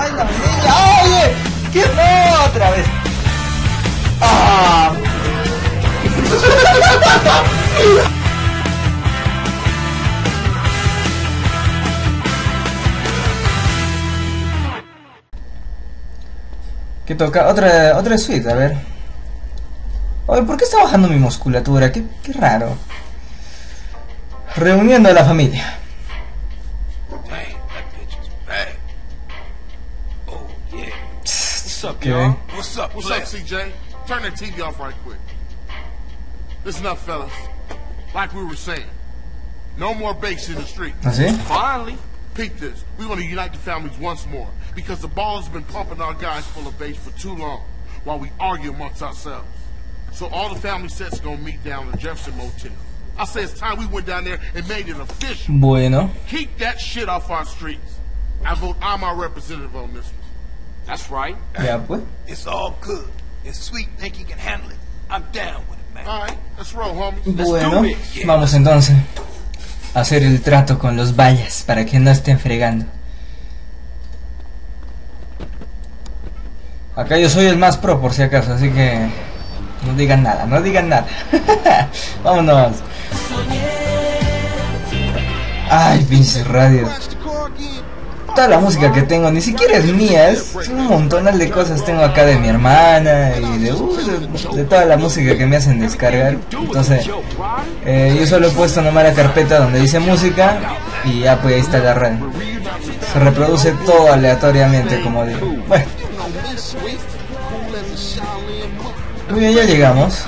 ¡Ay, la niña! ¡Oye! ¡Qué feo! ¡Otra vez! ¡Ah! Que toca otra Sweet, a ver. Oye, ¿por qué está bajando mi musculatura? Qué raro. Reuniendo a la familia. What's up, y'all? What's up, CJ? Turn the TV off right quick. Listen up, fellas. Like we were saying, no more bass in the street. Finally, peep this. We want to unite the families once more because the ball has been pumping our guys full of bass for too long while we argue amongst ourselves. So all the family sets gonna meet down at Jefferson Motel. I say it's time we went down there and made it official. Bueno. Keep that shit off our streets. I vote I'm our representative on this one. That's right. Yeah, boy. It's all good. It's Sweet. Think you can handle it. I'm down with it, man. All right, let's roll, homie. Bueno, vamos entonces a hacer el trato con los vallas para que no estén fregando. Acá yo soy el más pro por si acaso, así que no digan nada, no digan nada. Vámonos. Ay, pinche radio. Toda la música que tengo ni siquiera es mía, es un montonal de cosas tengo acá de mi hermana y de toda la música que me hacen descargar. Entonces yo solo he puesto nomás la carpeta donde dice música y ya pues ahí está la red, se reproduce todo aleatoriamente, como digo. Bueno, muy bien, ya llegamos.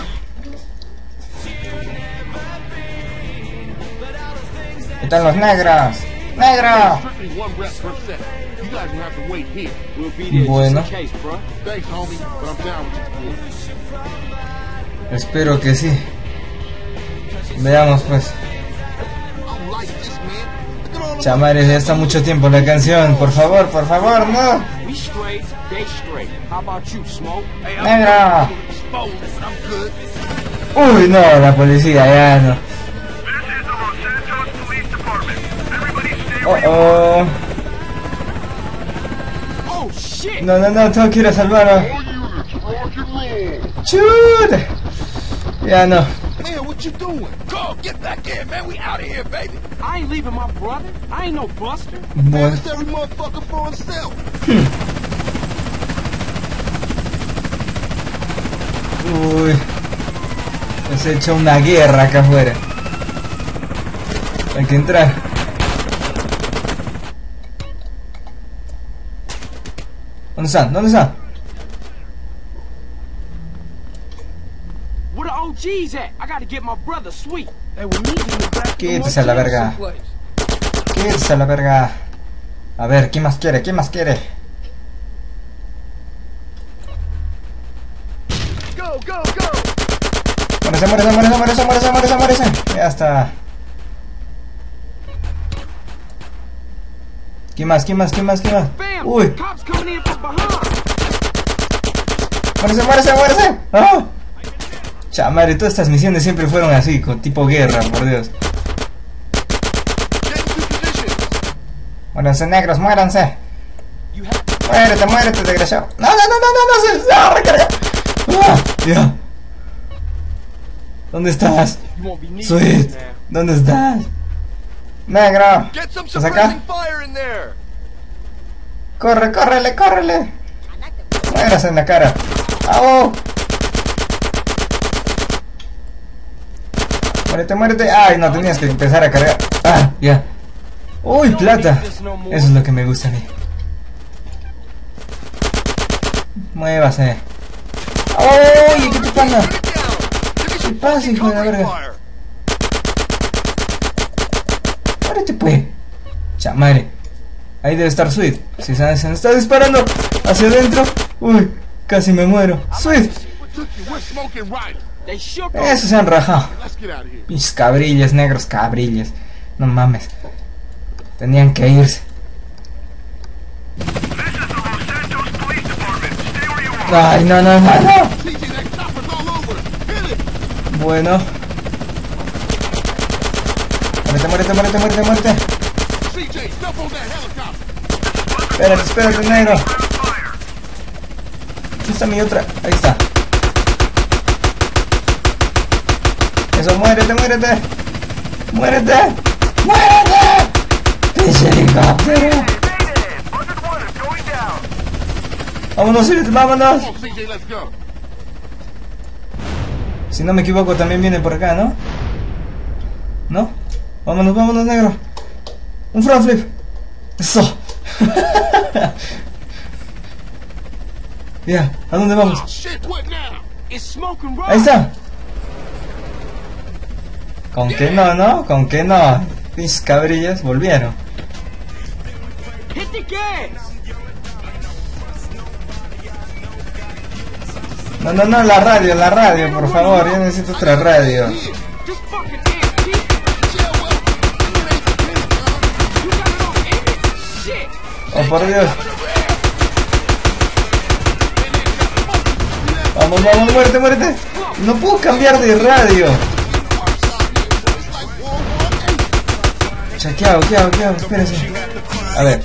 Están los negros. ¡Negro! Bueno. Espero que sí. Veamos pues. Chamares, ya está mucho tiempo la canción. Por favor, no. ¡Negro! Uy, no, la policía, ya no. Oh, oh. No, no, no, tengo que ir a salvar a... ¡Chut! Ya no. Bueno. Uy. Se ha hecho una guerra acá afuera. Hay que entrar. ¿Dónde están? ¿Dónde están? Quítese a la verga. Quítese a la verga. A ver, ¿quién más quiere? ¿Quién más quiere? Muérese, muérese, muérese, muérese, muérese, muérese, muérese. Ya está. ¿Quién más? ¿Quién más? ¿Quién más? ¿Quién más? ¡Uy! ¡Muérese, muérese, muérese! ¡Oh! Chamare, todas estas misiones siempre fueron así, con tipo guerra, por Dios. ¡Muéranse, negros, muéranse! ¡Muérete, muérete, desgraciado! ¡No, no, no, no, no! ¡Se va a recargar! ¡Oh, Dios! ¿Dónde estás? Sweet, ¿dónde estás? ¡Negro! ¿Estás acá? ¡Corre, córrele, córrele! ¡Muérase en la cara! ¡Au! ¡Muérete, muérete! ¡Ay, no! Tenías que empezar a cargar. ¡Ah, ya! ¡Uy, plata! Eso es lo que me gusta a mí. ¡Muévase! ¡Uy! ¿Qué te pasa? ¿Qué pasa, hijo de la verga? ¡Muérete, pues! ¡Chamare! Ahí debe estar Sweet. Si se me está disparando hacia adentro. Uy, casi me muero. Sweet. Eso se han rajado. Mis cabrillas, negros cabrillas. No mames. Tenían que irse. Ay, no, no, no, no. Bueno. Muérete, muérete, muérete, muérete, muérete. Espérate, espérate, negro. Aquí está mi otra. Ahí está. Eso, muérete, muérete. Muérete. ¡Muérete! ¡Pinche helicóptero! Vámonos, Sweet, vámonos. Si no me equivoco, también viene por acá, ¿no? ¿No? Vámonos, vámonos, negro. Un front flip. Eso. Ya, ¿a dónde vamos? Ahí está. Con que no, ¿no? Con que no. Mis cabrillas volvieron. No, no, no, la radio, por favor. Yo necesito otra radio. Oh, por Dios. Vamos, vamos, muérete, muérete. No puedo cambiar de radio. Che, ¿qué hago? ¿Qué hago? ¿Qué hago? Espérense. A ver.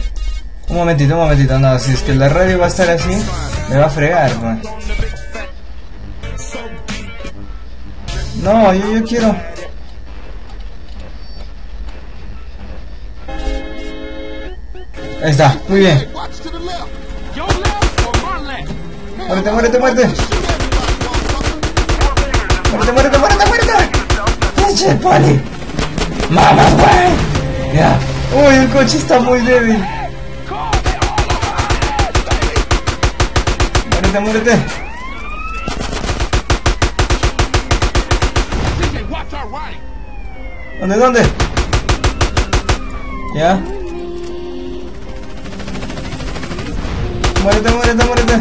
Un momentito, un momentito. No, si es que la radio va a estar así, me va a fregar, man. No, yo quiero... Ahí está, muy bien. Muérete, muérete, muérete. Muérete, muérete, muérete, muérete. ¡Pinche poli! ¡Mamá, güey! Ya. Uy, el coche está muy débil. Muérete, muérete. ¿Dónde, dónde? Ya. Muérete, muérete, muérete.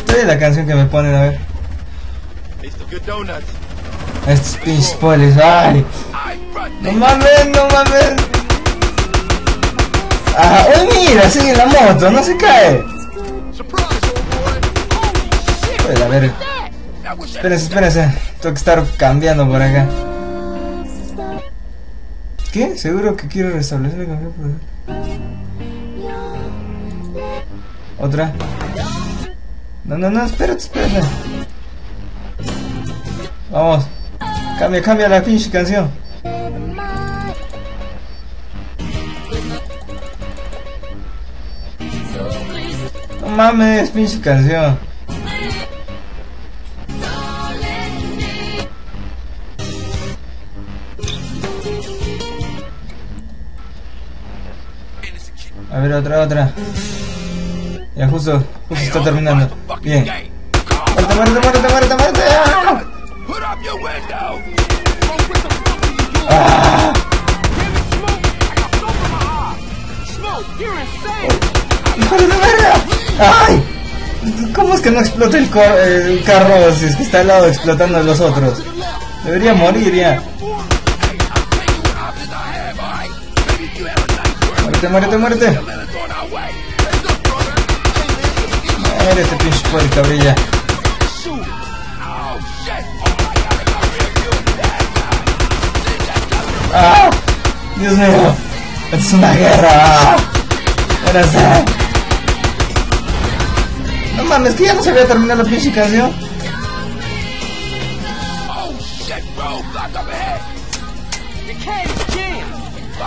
Esta es la canción que me ponen, a ver. Estos pinches polis, ay. No mames, no mames. Ajá, hoy mira, sigue en la moto, no se cae. Joder, a ver. Espérense, espérense. Tengo que estar cambiando por acá. ¿Qué? Seguro que quiero restablecer el cambio por acá. Otra. No, no, no, espérate, espérate. Vamos. Cambia, cambia la pinche canción. No mames, pinche canción. A ver, otra, otra. Ya justo, justo está terminando. Bien. Muerte, muerte, muerte, muerte, muerte. ¡Ah! ¡Ay! ¿Cómo es que no explota el carro si es que está al lado explotando a los otros? Debería morir ya. Muerte, muerte, muerte. Este pinche poli, cabrilla. ¡Ah! Dios mío, es una guerra. No mames, que ya no se había terminado la pinche canción.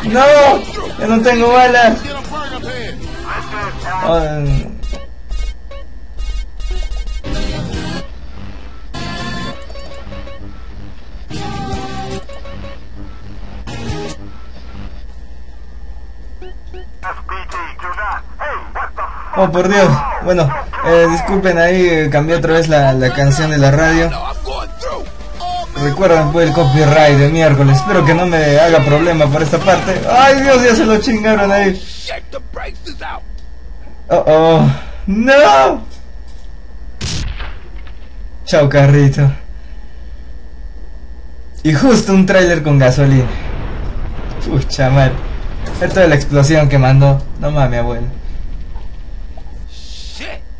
No, ya no tengo balas. Oh, por Dios. Bueno, disculpen ahí, cambié otra vez la canción de la radio. Recuerden pues el copyright de miércoles. Espero que no me haga problema por esta parte. Ay, Dios, ya se lo chingaron ahí. Oh, oh. No. Chao, carrito. Y justo un tráiler con gasolina. Pucha mal. Esto de la explosión que mandó. No mames, abuelo.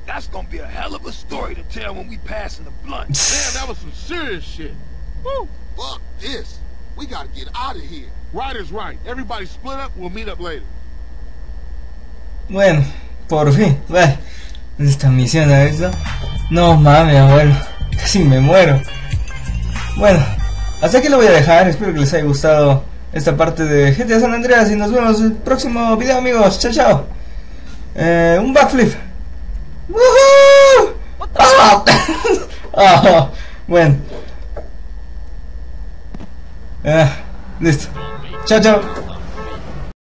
That's gonna be a hell of a story to tell when we pass in the blunt. Damn, that was some serious shit. Woo! Fuck this. We gotta get out of here. Right is right. Everybody split up. We'll meet up later. Bueno. Por fin, bueno, esta misión, ¿eso? No mames, abuelo, casi me muero. Bueno, hasta aquí lo voy a dejar, espero que les haya gustado esta parte de GTA San Andreas y nos vemos en el próximo video, amigos. Chao, chao. Un backflip. ¡Woohoo! ¡Oh! Oh, bueno. Listo. Chao, chao.